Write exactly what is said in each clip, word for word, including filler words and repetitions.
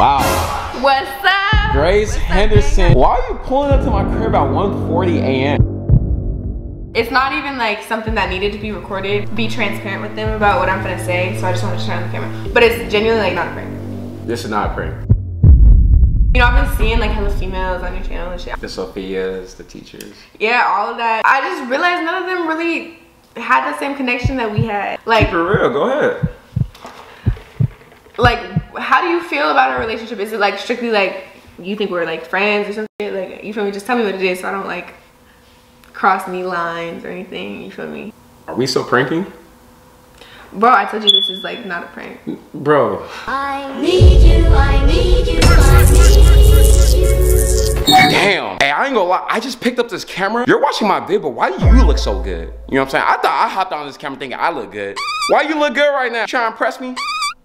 Wow. What's up? Grace Henderson. Why are you pulling up to my crib at one forty A M? It's not even like something that needed to be recorded. Be transparent with them about what I'm gonna say, so I just want to turn on the camera. But it's genuinely like not a prank. This is not a prank. You know, I've been seeing like hella females on your channel and shit. The Sophias, the teachers. Yeah, all of that. I just realized none of them really had the same connection that we had. Like, for real, go ahead. Like, how do you feel about our relationship? Is it like strictly like you think we're like friends or something? Like, you feel me? Just tell me what it is so I don't like cross any lines or anything. You feel me? Are we still pranking? Bro, I told you this is like not a prank. Bro. I need you, I need you, I need you. Damn. Hey, I ain't gonna lie, I just picked up this camera. You're watching my vid, but why do you look so good? You know what I'm saying? I thought I hopped on this camera thinking I look good. Why you look good right now? You trying to impress me?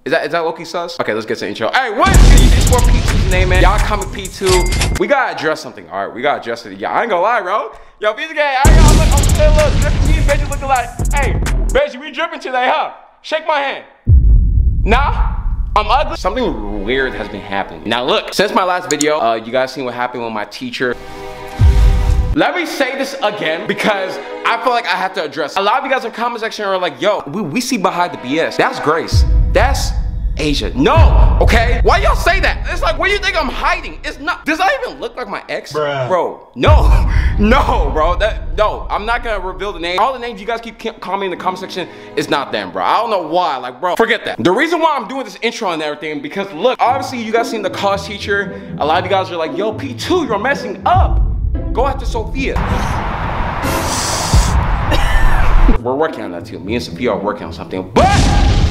Is that, is that low-key sus? Okay, let's get to the intro. Hey, what? It's for P two's name, man. Y'all come with P two. We gotta address something, all right? We gotta address it. Yeah, I ain't gonna lie, bro. Yo, P two gang, I y'all look, I'm still look. Me and Benji looking like, hey, Benji, we dripping today, huh? Shake my hand. Nah? I'm ugly. Something weird has been happening. Now look, since my last video, uh, you guys seen what happened with my teacher. Let me say this again because I feel like I have to address it. A lot of you guys in the comment section are like, yo, we, we see behind the B S. That's Grace. That's Asia. No, okay? Why y'all say that? It's like, what do you think I'm hiding? It's not, does I even look like my ex? Bruh. Bro, no, no, bro, that, no, I'm not gonna reveal the name. All the names you guys keep commenting in the comment section is not them, bro. I don't know why, like, bro, forget that. The reason why I'm doing this intro and everything, because look, obviously you guys seen the college teacher. A lot of you guys are like, yo, P two, you're messing up. Go after Sophia. We're working on that too. Me and Sophia are working on something, but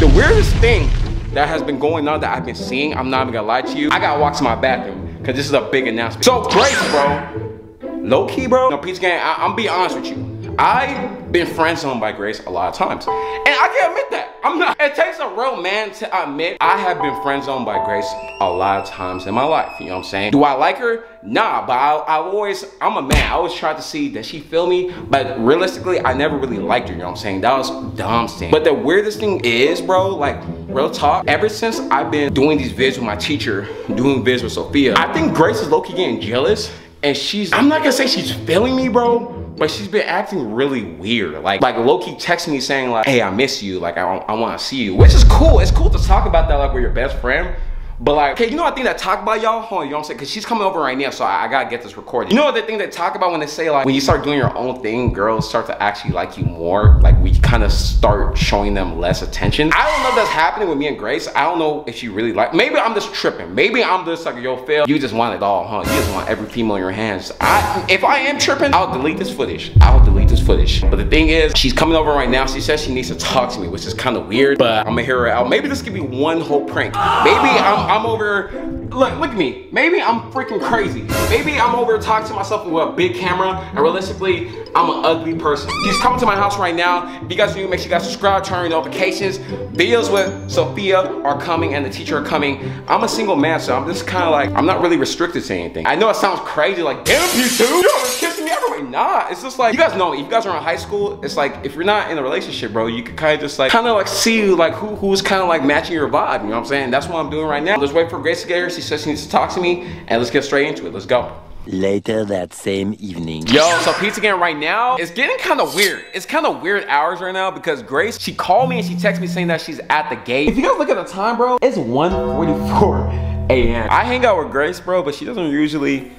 the weirdest thing that has been going on that I've been seeing, I'm not even gonna lie to you. I gotta walk to my bathroom, cause this is a big announcement. So Grace, bro, low key, bro. No, Peach Gang, I, I'm be honest with you. I've been friendzoned by Grace a lot of times. And I can admit that, I'm not. It takes a real man to admit I have been friendzoned by Grace a lot of times in my life, you know what I'm saying? Do I like her? Nah, but I, I always, I'm a man. I always tried to see that she feel me, but realistically, I never really liked her, you know what I'm saying? That was dumb thing. But the weirdest thing is, bro, like, real talk, ever since I've been doing these vids with my teacher, doing vids with Sophia, I think Grace is low-key getting jealous, and she's, I'm not gonna say she's feeling me, bro, but she's been acting really weird. Like, like low-key texting me saying, like, hey, I miss you, like, I, I wanna see you, which is cool. It's cool to talk about that, like, with your best friend. But like, okay, you know what thing that talk about y'all? Hold on, you know what I'm saying? Cause she's coming over right now, so I, I gotta get this recorded. You know the thing they talk about when they say like, when you start doing your own thing, girls start to actually like you more. Like we kind of start showing them less attention. I don't know if that's happening with me and Grace. I don't know if she really like, maybe I'm just tripping. Maybe I'm just like, yo, Phil, you just want it all, huh? You just want every female in your hands. I, if I am tripping, I'll delete this footage. I'll delete this footage. But the thing is, she's coming over right now. She says she needs to talk to me, which is kind of weird, but I'm gonna hear her out. Maybe this could be one whole prank. Maybe I'm I'm over, look, look at me. Maybe I'm freaking crazy. Maybe I'm over talking to myself with a big camera, and realistically, I'm an ugly person. She's coming to my house right now. If you guys are new, make sure you guys subscribe, turn on notifications. Videos with Sophia are coming and the teacher are coming. I'm a single man, so I'm just kind of like, I'm not really restricted to anything. I know it sounds crazy, like, damn you two, you're always kissing me everywhere. Nah, it's just like, you guys know, if you guys are in high school, it's like, if you're not in a relationship, bro, you can kind of just like, kind of like see like who who's kind of like matching your vibe, you know what I'm saying? That's what I'm doing right now. Let's wait for Grace to get here. She says she needs to talk to me, and let's get straight into it. Let's go. Later that same evening. Yo, so P two gang right now, it's getting kind of weird. It's kind of weird hours right now because Grace, she called me and she texted me saying that she's at the gate. If you guys look at the time, bro, it's one forty-four A M I hang out with Grace, bro, but she doesn't usually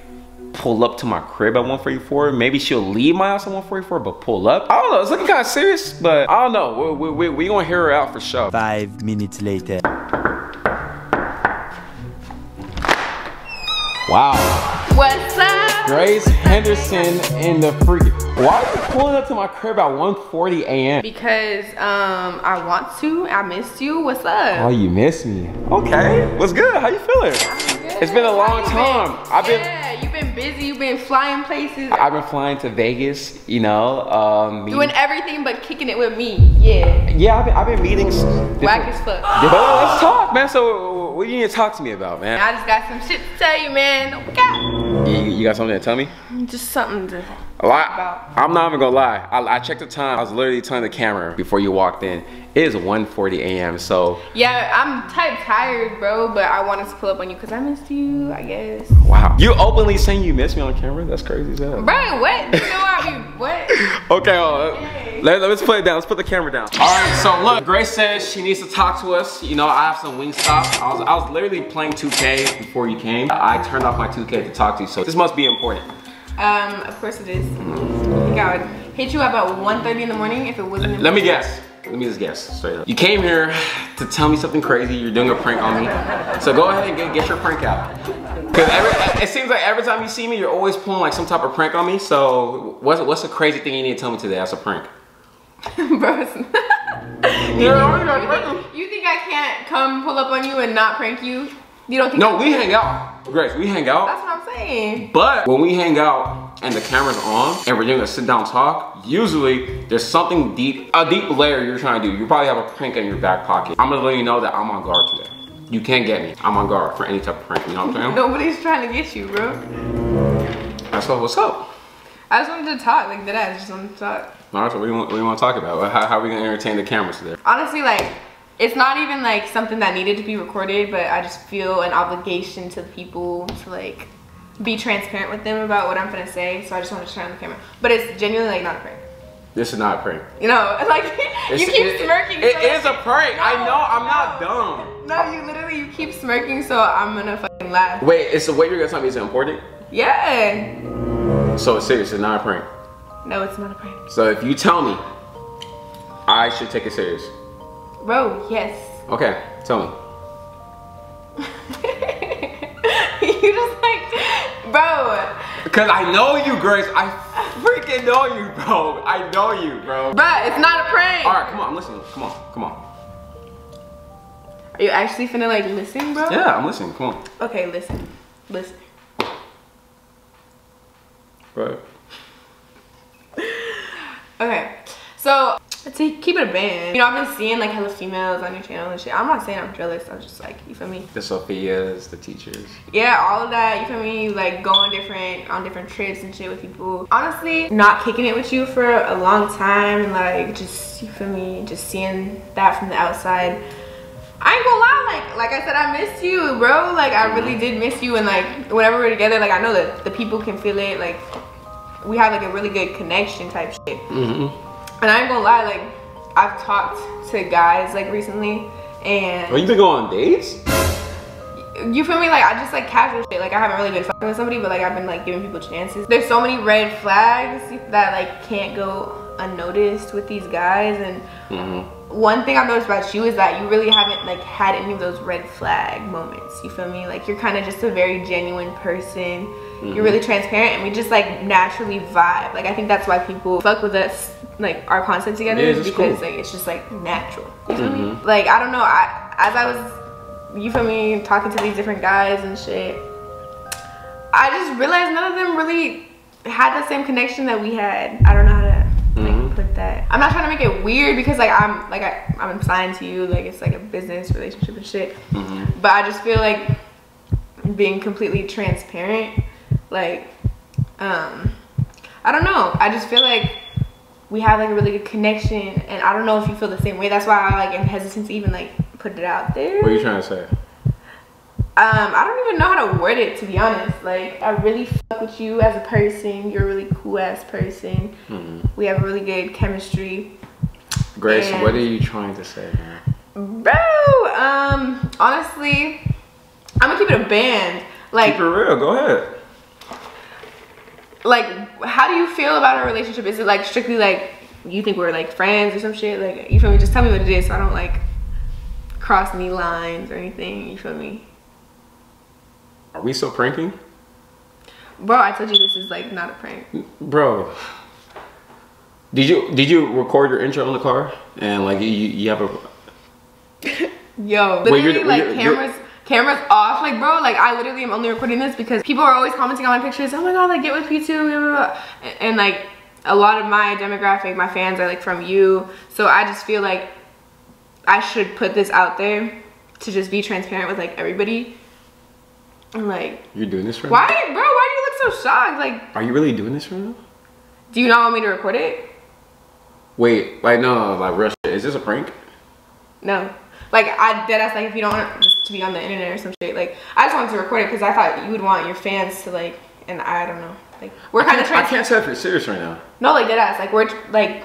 pull up to my crib at one forty-four. Maybe she'll leave my house at one forty-four, but pull up. I don't know, it's looking kind of serious, but I don't know. We're we, we, we gonna hear her out for sure. Five minutes later. Wow. What's up? Grace Henderson in the freaking. Why are you pulling up to my crib at one forty A M? Because um, I want to. I missed you. What's up? Oh, you missed me. Okay. What's good? How you feeling? I'm good. It's been a long time. Been? I've been. Yeah, you've been busy. You've been flying places. I've been flying to Vegas. You know. Um, Doing everything but kicking it with me. Yeah. Yeah, I've been, I've been meeting. Whack as fuck. Oh, let's talk, man. So. What do you need to talk to me about, man? I just got some shit to tell you, man. What you got? You, you got something to tell me? Just something to Well, I'm not even gonna lie. I, I checked the time. I was literally telling the camera before you walked in. It is one forty a m So yeah, I'm type tired, bro. But I wanted to pull up on you because I missed you, I guess. Wow. You openly saying you missed me on camera? That's crazy as hell. Bro, what? You know I mean, what? Okay, well, okay. Let, let's put it down. Let's put the camera down. All right. So look, Grace says she needs to talk to us. You know, I have some Wingstop. I was I was literally playing two K before you came. I turned off my two K to talk to you. So this must be important. Um, of course it is. I would hit you up at one thirty in the morning if it wasn't. Let me guess. Let me just guess straight up. You came here to tell me something crazy. You're doing a prank on me. So go ahead and get, get your prank out. Cause every, it seems like every time you see me, you're always pulling like some type of prank on me. So what's what's the crazy thing you need to tell me today? That's a prank. Bro, it's not. You, know, you, think, you think I can't come pull up on you and not prank you? You don't think? No, we hang out, Grace. We hang out. That's what I'm saying. But when we hang out and the camera's on and we're doing a sit-down talk, usually there's something deep, a deep layer you're trying to do. You probably have a prank in your back pocket. I'm gonna let you know that I'm on guard today. You can't get me. I'm on guard for any type of prank. You know what I'm saying? Nobody's trying to get you, bro. That's what. What's up? I just wanted to talk, like that. I just wanted to talk. All right, so what do you want, what do you want to talk about? How, how are we gonna entertain the cameras today? Honestly, like. It's not even like something that needed to be recorded, but I just feel an obligation to the people to like be transparent with them about what I'm gonna say. So I just want to turn on the camera, but it's genuinely like not a prank. This is not a prank. You know, like it's, you keep it, smirking. It, so it is a prank. No, I know. I'm no. not dumb. No, you literally you keep smirking, so I'm gonna fucking laugh. Wait, it's the way you're gonna tell me is important? Yeah. So it's serious. It's not a prank. No, it's not a prank. So if you tell me, I should take it serious. Bro, yes. Okay, tell me. You just like, bro. Because I know you, Grace. I freaking know you, bro. I know you, bro. Bro, it's not a prank. All right, come on, I'm listening. Come on, come on. Are you actually finna like listen, bro? Yeah, I'm listening, come on. Okay, listen, listen. Bro. Okay, so. To keep it a band. You know, I've been seeing like hella females on your channel and shit. I'm not saying I'm jealous, I'm just like, you feel me? The Sophias, the teachers. Yeah, all of that, you feel me? Like going different, on different trips and shit with people. Honestly, not kicking it with you for a long time, like just, you feel me? Just seeing that from the outside. I ain't gonna lie, like, like I said, I missed you, bro. Like I really did miss you, and like whenever we're together, like I know that the people can feel it. Like we have like a really good connection type shit. Mm-hmm. And I ain't gonna lie, like, I've talked to guys, like, recently, and... Oh, you been going on dates? You feel me? Like, I just, like, casual shit. Like, I haven't really been fucking with somebody, but, like, I've been, like, giving people chances. There's so many red flags that, like, can't go unnoticed with these guys, and... Mm-hmm. One thing I've noticed about you is that you really haven't, like, had any of those red flag moments, you feel me? Like, you're kind of just a very genuine person. Mm-hmm. You're really transparent, and we just, like, naturally vibe. Like, I think that's why people fuck with us, like, our content together, yeah, because, cool. like, it's just, like, natural. You feel mm-hmm. me? Like, I don't know, I, as I was, you feel me, talking to these different guys and shit, I just realized none of them really had the same connection that we had. I don't know how to... that I'm not trying to make it weird because like I'm like I, I'm signed to you, like it's like a business relationship and shit, mm-hmm. but I just feel like being completely transparent, like um I don't know, I just feel like we have like a really good connection, and I don't know if you feel the same way. That's why I like am hesitant to even like put it out there. What are you trying to say? Um, I don't even know how to word it, to be honest. Like, I really fuck with you as a person. You're a really cool-ass person. Mm-hmm. We have really good chemistry. Grace, and what are you trying to say, man? Bro, um, honestly, I'm gonna keep it a band. Like, keep it real, go ahead. Like, how do you feel about our relationship? Is it, like, strictly, like, you think we're, like, friends or some shit? Like, you feel me? Just tell me what it is so I don't, like, cross any lines or anything. You feel me? Are we still pranking? Bro, I told you this is like not a prank. Bro, did you did you record your intro in the car and like you you have a? Yo, literally Wait, you're, like you're, cameras you're... cameras off, like bro, like I literally am only recording this because people are always commenting on my pictures. Oh my god, like get with P two, blah, blah, blah. And, and like a lot of my demographic, my fans are like from you, so I just feel like I should put this out there to just be transparent with like everybody. I'm like, you're doing this right now? Why, bro? Why do you look so shocked? Like, are you really doing this right now? Do you not want me to record it? Wait, like no, like real shit. Is this a prank? No. Like I dead ass, like if you don't want it to be on the internet or some shit, like I just wanted to record it because I thought you would want your fans to like, and I don't know. Like we're kind of trans- I can't tell if you're serious right now. No, like dead ass. Like we're like,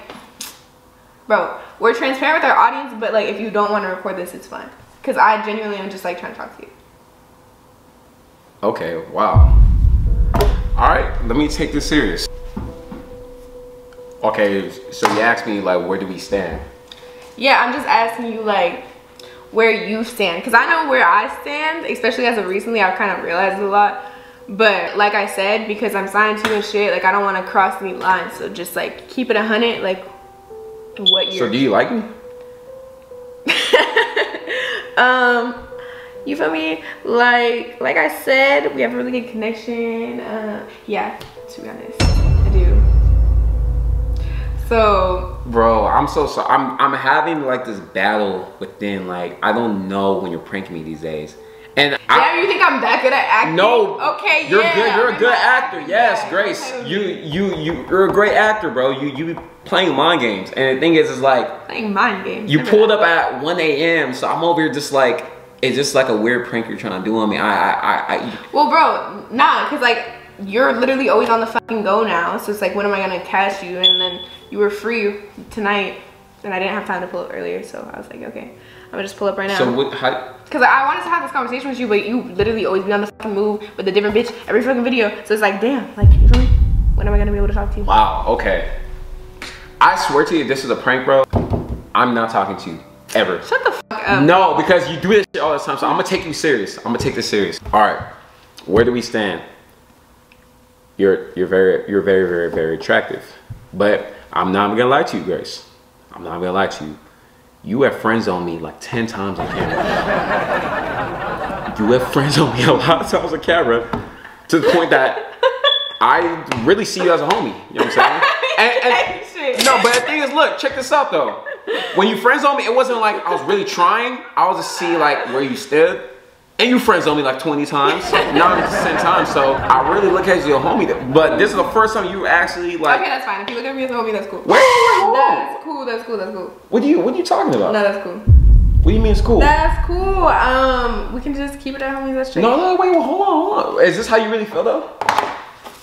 bro, we're transparent with our audience, but like if you don't want to record this, it's fine. Cause I genuinely am just like trying to talk to you. Okay, wow. Alright, let me take this serious. Okay, so you asked me like where do we stand? Yeah, I'm just asking you like where you stand. Cause I know where I stand, especially as of recently, I've kind of realized a lot. But like I said, because I'm signed to and shit, like I don't want to cross any lines. So just like keep it a hundred, like what you're. So do you like me? um You feel me? Like, like I said, we have a really good connection. Uh, yeah, to be honest, I do. So, bro, I'm so sorry. I'm, I'm having like this battle within. Like, I don't know when you're pranking me these days. And yeah, I, you think I'm that good at acting? No. Okay, you're yeah. Good, you're a I'm good actor. Acting. Yes, yeah, Grace. You, you, you, you're a great actor, bro. You, you be playing mind games. And the thing is, is like playing mind games. You Never pulled up at one A M So I'm over here just like. It's just like a weird prank you're trying to do on me. I, I, I, I. Well, bro, nah, cause like you're literally always on the fucking go now. So it's like, when am I gonna catch you? And then you were free tonight, and I didn't have time to pull up earlier, so I was like, okay, I'm gonna just pull up right now. So what? How? Cause I wanted to have this conversation with you, but you literally always be on the fucking move with a different bitch every fucking video. So it's like, damn, like, you feel me? When am I gonna be able to talk to you? Wow. Okay. I swear to you, this is a prank, bro. I'm not talking to you ever. Shut the. Um, no, because you do this shit all the time, so I'm gonna take you serious. I'm gonna take this serious. All right, where do we stand? You're you're very you're very very very attractive, but I'm not gonna lie to you, Grace. I'm not gonna lie to you. You have friends on me like ten times on camera. You have friends on me a lot of times on camera, to the point that I really see you as a homie. You know what I'm saying? And, and, no, but the thing is, look, check this out though. When you friends on me, it wasn't like I was really trying. I was just see like where you stood. And you friends on me like twenty times, not at the same time. So I really look at you as a homie. But this is the first time you actually like. Okay, that's fine. If you look at me as a homie, that's cool. Wait, wait, that's cool. That's cool. That's cool. What do you What are you talking about? No, that's cool. What do you mean it's cool? That's cool. Um, we can just keep it at homies. That's true. No, no, wait, well, hold on, hold on. Is this how you really feel though?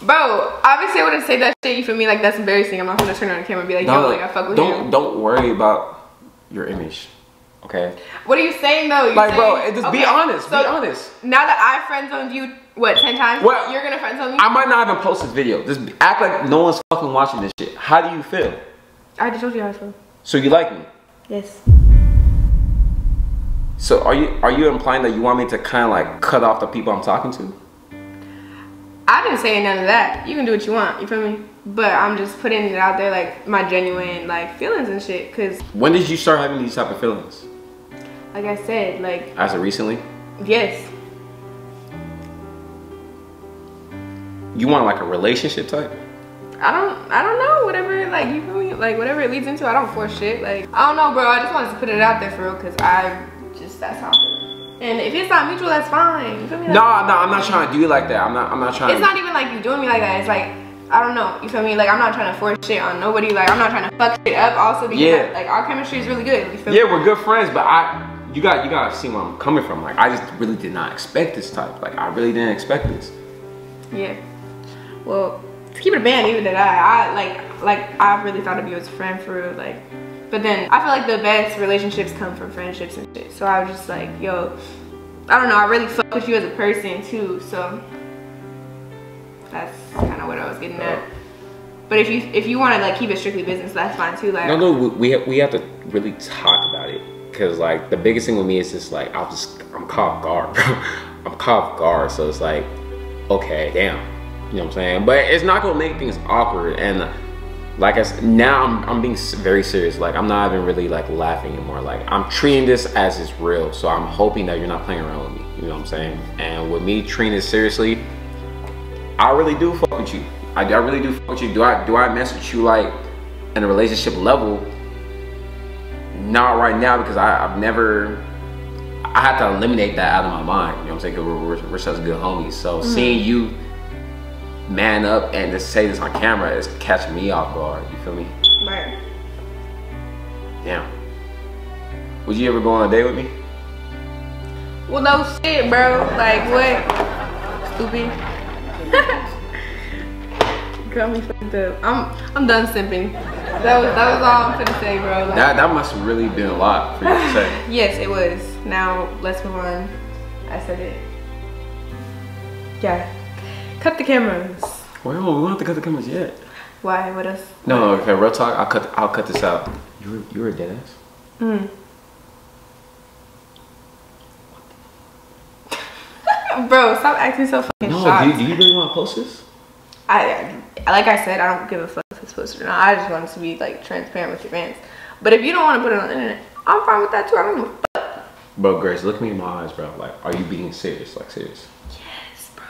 Bro, obviously I wouldn't say that shit, you feel me? Like, that's embarrassing. I'm not gonna turn on the camera and be like, yo, no, like, I fuck with don't, you. Don't worry about your image, okay? What are you saying, though? You're like, saying, bro, just okay, be honest, so be honest. Now that I friend-zoned you, what, ten times? Well, you're gonna friend-zone me? I might not even post this video. Just act like no one's fucking watching this shit. How do you feel? I already told you how I feel. So you like me? Yes. So are you, are you implying that you want me to kind of, like, cut off the people I'm talking to? I didn't say none of that. You can do what you want, you feel me? But I'm just putting it out there, like, my genuine, like, feelings and shit, because... When did you start having these type of feelings? Like I said, like... As of recently? Yes. You want, like, a relationship type? I don't, I don't know, whatever, like, you feel me? Like, whatever it leads into, I don't force shit, like... I don't know, bro, I just wanted to put it out there for real, because I just, that's how I feel. And if it's not mutual, that's fine. You feel me? Like, no, no, I'm not trying to do you like that. I'm not, I'm not trying. It's to... not even like you doing me like that. It's like, I don't know. You feel me? Like, I'm not trying to force shit on nobody. Like, I'm not trying to fuck shit up. Also, because yeah. Like, our chemistry is really good. You feel yeah, me? We're good friends, but I, you got, you got to see where I'm coming from. Like, I just really did not expect this type. Like, I really didn't expect this. Yeah. Well, to keep it a band, even that I, I like, like I really thought of you as a friend for real, like. But then, I feel like the best relationships come from friendships and shit. So I was just like, yo, I don't know, I really fuck with you as a person too. So that's kind of what I was getting at. But if you if you want to like keep it strictly business, that's fine too. Like, no, no, we have, we have to really talk about it. Cause like the biggest thing with me is just like, I'll just, I'm caught off guard, bro. I'm caught off guard. So it's like, okay, damn. You know what I'm saying? But it's not gonna make things awkward. And like I said, now I'm, I'm being very serious. Like, I'm not even really like laughing anymore. Like, I'm treating this as it's real. So I'm hoping that you're not playing around with me. You know what I'm saying? And with me treating it seriously, I really do fuck with you. I, I really do fuck with you. Do I, do I mess with you like in a relationship level? Not right now, because I, I've never, I have to eliminate that out of my mind. You know what I'm saying? Cause we're, we're, we're such good homies. So mm-hmm. Seeing you man up and to say this on camera is catching me off guard, you feel me? Right. Damn. Would you ever go on a date with me? Well, no shit, bro. Like, what? Stupid. Got me fucked up. I'm, I'm done simping. That was, that was all I'm finna say, bro. Like, that, that must have really been a lot for you to say. Yes, it was. Now, let's move on. I said it. Yeah. Cut the cameras. Well, we don't have to cut the cameras yet. Why? What else? No, no, okay, real talk. I'll cut, I'll cut this out. You were, you were a dead ass. Mm. Bro, stop acting so fucking no, shocked. No, do, do you really want to post this? I, like I said, I don't give a fuck if it's posted or not. I just want it to be like transparent with your fans. But if you don't want to put it on the internet, I'm fine with that too. I don't give a fuck. Bro, Grace, look me in my eyes, bro. Like, are you being serious? Like, serious? Yes, bro.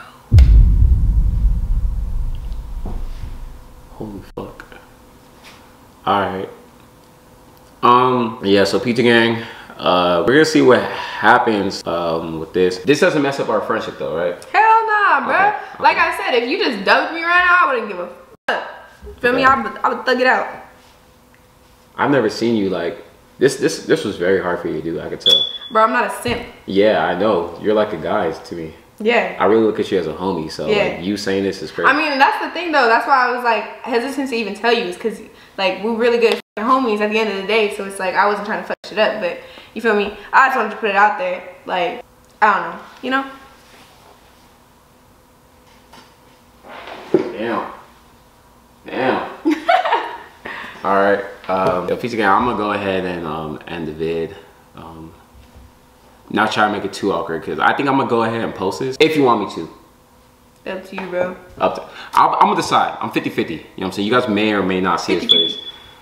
Holy fuck. Alright. Um, yeah, so P two Gang. Uh, we're gonna see what happens um, with this. This doesn't mess up our friendship though, right? Hell nah, bruh. Okay, okay. Like I said, if you just dumped me right now, I wouldn't give a fuck. Feel okay. me? I would, I would thug it out. I've never seen you like, this This This was very hard for you to do, I could tell. Bro, I'm not a simp. Yeah, I know. You're like a guy to me. Yeah. I really look at you as a homie, so yeah. Like, you saying this is crazy. I mean, that's the thing though. That's why I was like hesitant to even tell you, is because like, we're really good homies at the end of the day, so it's like I wasn't trying to fuck shit up, but you feel me? I just wanted to put it out there. Like, I don't know, you know? Damn. Damn. Alright. Um, yo, P two Gang, I'm gonna go ahead and um, end the vid. Um, not trying to make it too awkward, because I think I'm gonna go ahead and post this if you want me to. Up to you, bro. Up to, I'll, I'm gonna decide. I'm fifty fifty. You know what I'm saying? You guys may or may not see this face.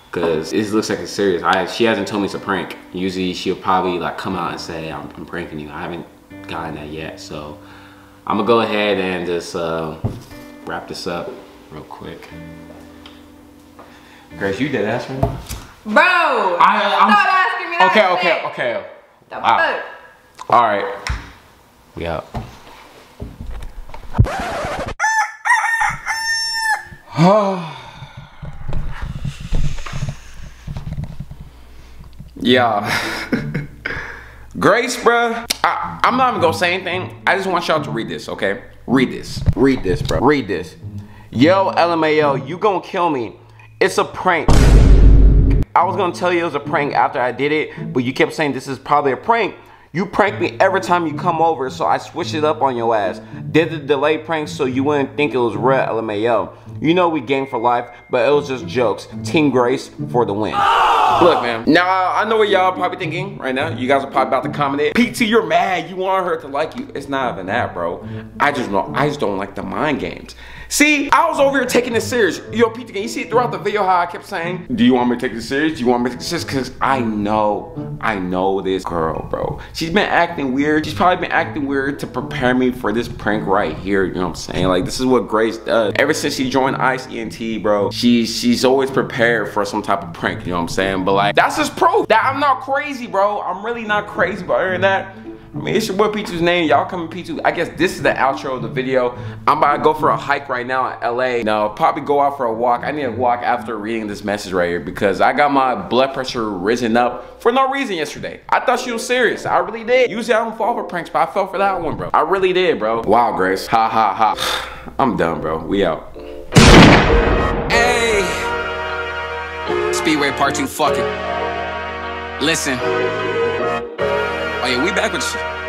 Cause it looks like it's serious. I she hasn't told me it's a prank. Usually she'll probably like come out and say I'm, I'm pranking you. I haven't gotten that yet, so I'm gonna go ahead and just uh, wrap this up real quick. Grace, you did ask me, bro. I, I'm Stop asking me. That okay, okay, thing. okay. The wow. fuck? All right, we out. Oh. Yeah. Grace, bruh. I, I'm not even gonna say anything. I just want y'all to read this, okay? Read this. Read this, bro. Read this. Yo, L M A O, you gonna kill me. It's a prank. I was gonna tell you it was a prank after I did it, but you kept saying this is probably a prank. You prank me every time you come over, so I switched it up on your ass. Did the delay prank so you wouldn't think it was real, L M A O. You know we gang for life, but it was just jokes. Team Grace for the win. Look, man. Now, I know what y'all probably thinking right now. You guys are probably about to comment it. P two, you're mad. You want her to like you. It's not even that, bro. I just know. I just don't like the mind games. See, I was over here taking this serious. Yo, P two, you see throughout the video how I kept saying, do you want me to take this serious? Do you want me to take this serious? Because I know. I know this girl, bro. She's been acting weird. She's probably been acting weird to prepare me for this prank right here. You know what I'm saying? Like, this is what Grace does. Ever since she joined ICE E N T, bro, she, she's always prepared for some type of prank. You know what I'm saying? But like, that's just proof that I'm not crazy, bro. I'm really not crazy, but other than that, I mean, it's your boy P two's name. Y'all coming P two. I guess this is the outro of the video. I'm about to go for a hike right now in L A. No, probably go out for a walk. I need to walk after reading this message right here because I got my blood pressure risen up for no reason yesterday. I thought she was serious. I really did. Usually I don't fall for pranks, but I fell for that one, bro. I really did, bro. Wow, Grace. Ha, ha, ha. I'm done, bro. We out. Hey. Speedway part two, fuck it. Listen. Oh yeah, we back with you.